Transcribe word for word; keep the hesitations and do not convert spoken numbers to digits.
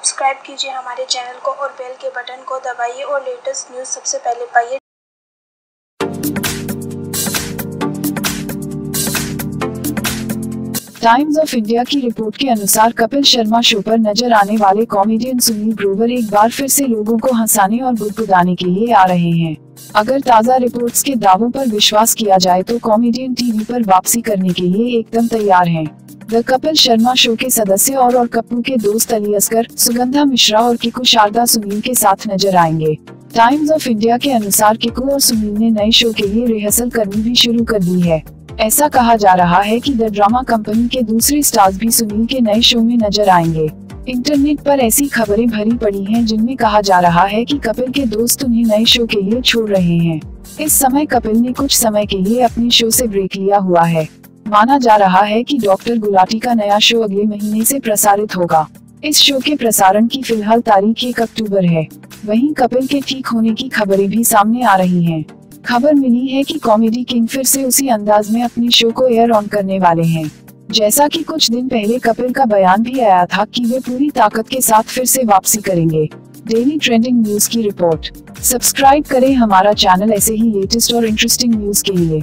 Subscribe कीजिए हमारे channel को और बेल के बटन को दबाइए और लेटेस्ट न्यूज़ सबसे पहले पाइए। टाइम्स ऑफ इंडिया की रिपोर्ट के अनुसार कपिल शर्मा शो पर नजर आने वाले कॉमेडियन सुनील ग्रोवर एक बार फिर से लोगों को हंसाने और गुदगुदाने के लिए आ रहे हैं। अगर ताज़ा रिपोर्ट्स के दावों पर विश्वास किया जाए तो कॉमेडियन टीवी पर वापसी करने के लिए एकदम तैयार हैं। द कपिल शर्मा शो के सदस्य और और कप्पू के दोस्त अली असगर, सुगंधा मिश्रा और किकू शारदा सुनील के साथ नजर आएंगे। टाइम्स ऑफ इंडिया के अनुसार किकू और सुनील ने नए शो के लिए रिहर्सल करनी भी शुरू कर दी है। ऐसा कहा जा रहा है कि द ड्रामा कंपनी के दूसरे स्टार्स भी सुनील के नए शो में नजर आएंगे। इंटरनेट पर ऐसी खबरें भरी पड़ी हैं जिनमें कहा जा रहा है कि कपिल के दोस्त उन्हें नए शो के लिए छोड़ रहे हैं। इस समय कपिल ने कुछ समय के लिए अपने शो से ब्रेक लिया हुआ है। माना जा रहा है कि डॉक्टर गुलाटी का नया शो अगले महीने से प्रसारित होगा। इस शो के प्रसारण की फिलहाल तारीख एक अक्टूबर है। वहीं कपिल के ठीक होने की खबरें भी सामने आ रही हैं। खबर मिली है कि कॉमेडी किंग फिर से उसी अंदाज में अपने शो को एयर ऑन करने वाले हैं। जैसा कि कुछ दिन पहले कपिल का बयान भी आया था कि वे पूरी ताकत के साथ फिर से वापसी करेंगे। डेली ट्रेंडिंग न्यूज की रिपोर्ट। सब्सक्राइब करें हमारा चैनल ऐसे ही लेटेस्ट और इंटरेस्टिंग न्यूज के लिए।